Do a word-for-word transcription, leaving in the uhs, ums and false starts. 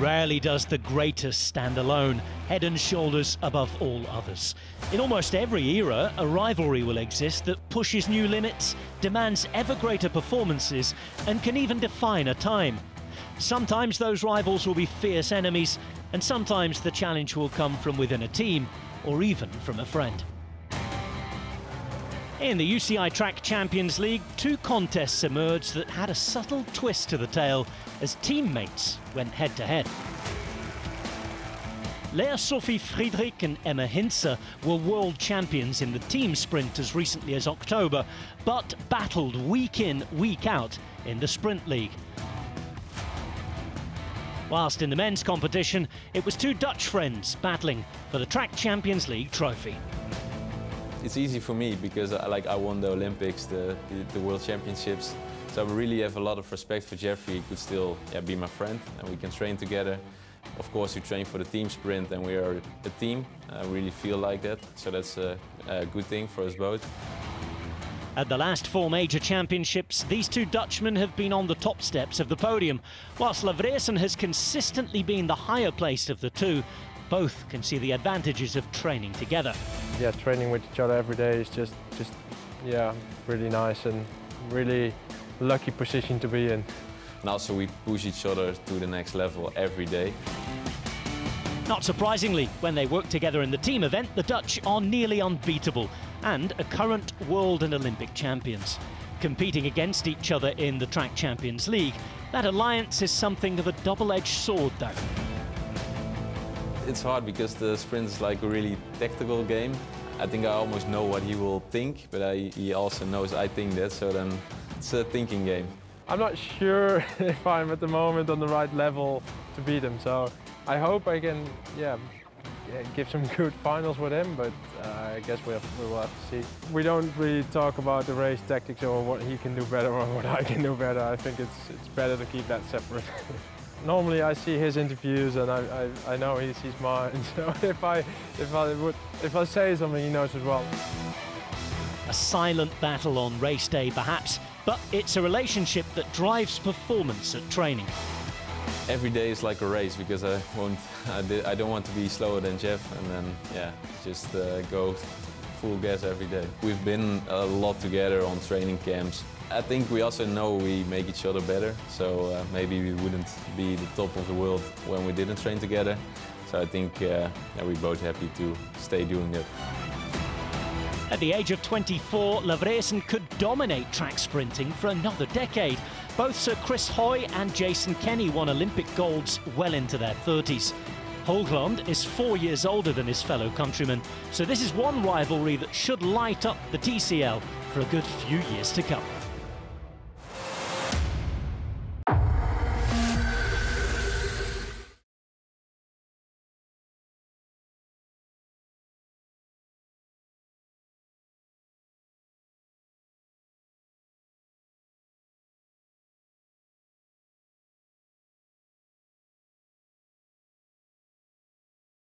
Rarely does the greatest stand alone, head and shoulders above all others. In almost every era, a rivalry will exist that pushes new limits, demands ever greater performances, and can even define a time. Sometimes those rivals will be fierce enemies, and sometimes the challenge will come from within a team, or even from a friend. In the U C I Track Champions League, two contests emerged that had a subtle twist to the tale as teammates went head-to-head. Lea Sophie Friedrich and Emma Hintze were world champions in the team sprint as recently as October, but battled week in, week out in the sprint league. Whilst in the men's competition, it was two Dutch friends battling for the Track Champions League trophy. It's easy for me because I, like, I won the Olympics, the, the, the World Championships, so I really have a lot of respect for Jeffrey. He could still yeah, be my friend and we can train together. Of course, we train for the team sprint and we are a team. I really feel like that, so that's a, a good thing for us both. At the last four major championships, these two Dutchmen have been on the top steps of the podium. Whilst Lavreysen has consistently been the higher placed of the two, both can see the advantages of training together. Yeah, training with each other every day is just, just, yeah, really nice and really lucky position to be in. And also we push each other to the next level every day. Not surprisingly, when they work together in the team event, the Dutch are nearly unbeatable and are current world and Olympic champions. Competing against each other in the Track Champions League, that alliance is something of a double-edged sword, though. It's hard because the sprint is like a really tactical game. I think I almost know what he will think, but I, he also knows I think that, so then it's a thinking game. I'm not sure if I'm at the moment on the right level to beat him, so I hope I can yeah, give some good finals with him, but uh, I guess we, have, we will have to see. We don't really talk about the race tactics or what he can do better or what I can do better. I think it's, it's better to keep that separate. Normally I see his interviews and I, I, I know he sees mine, so if I, if, I would, if I say something, he knows as well. A silent battle on race day perhaps, but it's a relationship that drives performance at training. Every day is like a race because I, won't, I, did, I don't want to be slower than Jeff, and then yeah, just uh, go full gas every day. We've been a lot together on training camps. I think we also know we make each other better, so uh, maybe we wouldn't be the top of the world when we didn't train together. So I think uh, yeah, we're both happy to stay doing that. At the age of twenty-four, Lavreysen could dominate track sprinting for another decade. Both Sir Chris Hoy and Jason Kenny won Olympic golds well into their thirties. Hoogland is four years older than his fellow countrymen, so this is one rivalry that should light up the T C L for a good few years to come.